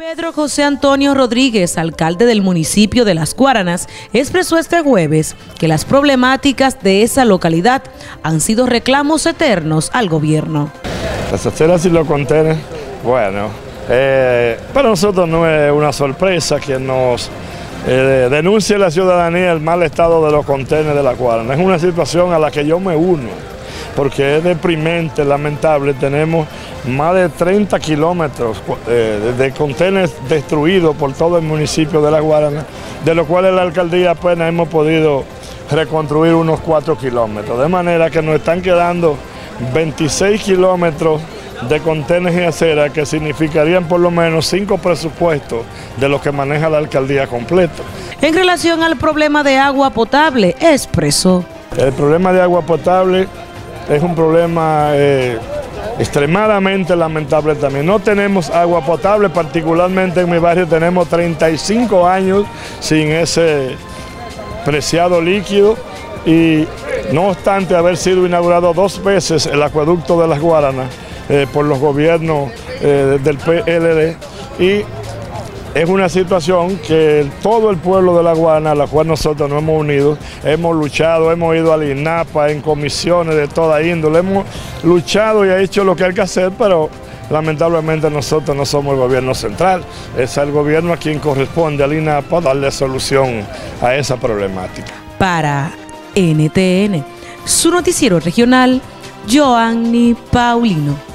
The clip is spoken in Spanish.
Pedro José Antonio Rodríguez, alcalde del municipio de Las Guáranas, expresó este jueves que las problemáticas de esa localidad han sido reclamos eternos al gobierno. Las aceras y los contenedores, bueno, para nosotros no es una sorpresa que nos denuncie la ciudadanía el mal estado de los contenedores de Las Guáranas. Es una situación a la que yo me uno, porque es deprimente, lamentable. Tenemos más de 30 kilómetros de contenedores destruidos por todo el municipio de Las Guáranas, de los cuales la alcaldía apenas hemos podido reconstruir unos 4 kilómetros. De manera que nos están quedando 26 kilómetros de contenedores y aceras, que significarían por lo menos 5 presupuestos de los que maneja la alcaldía completo. En relación al problema de agua potable, expresó: el problema de agua potable es un problema extremadamente lamentable también. No tenemos agua potable, particularmente en mi barrio tenemos 35 años sin ese preciado líquido, y no obstante haber sido inaugurado 2 veces el Acueducto de las Guáranas por los gobiernos del PLD, y es una situación que todo el pueblo de La Guarana, a la cual nosotros nos hemos unido, hemos luchado, hemos ido al INAPA en comisiones de toda índole, hemos luchado y ha hecho lo que hay que hacer, pero lamentablemente nosotros no somos el gobierno central, es el gobierno a quien corresponde al INAPA darle solución a esa problemática. Para NTN, su noticiero regional, Joanny Paulino.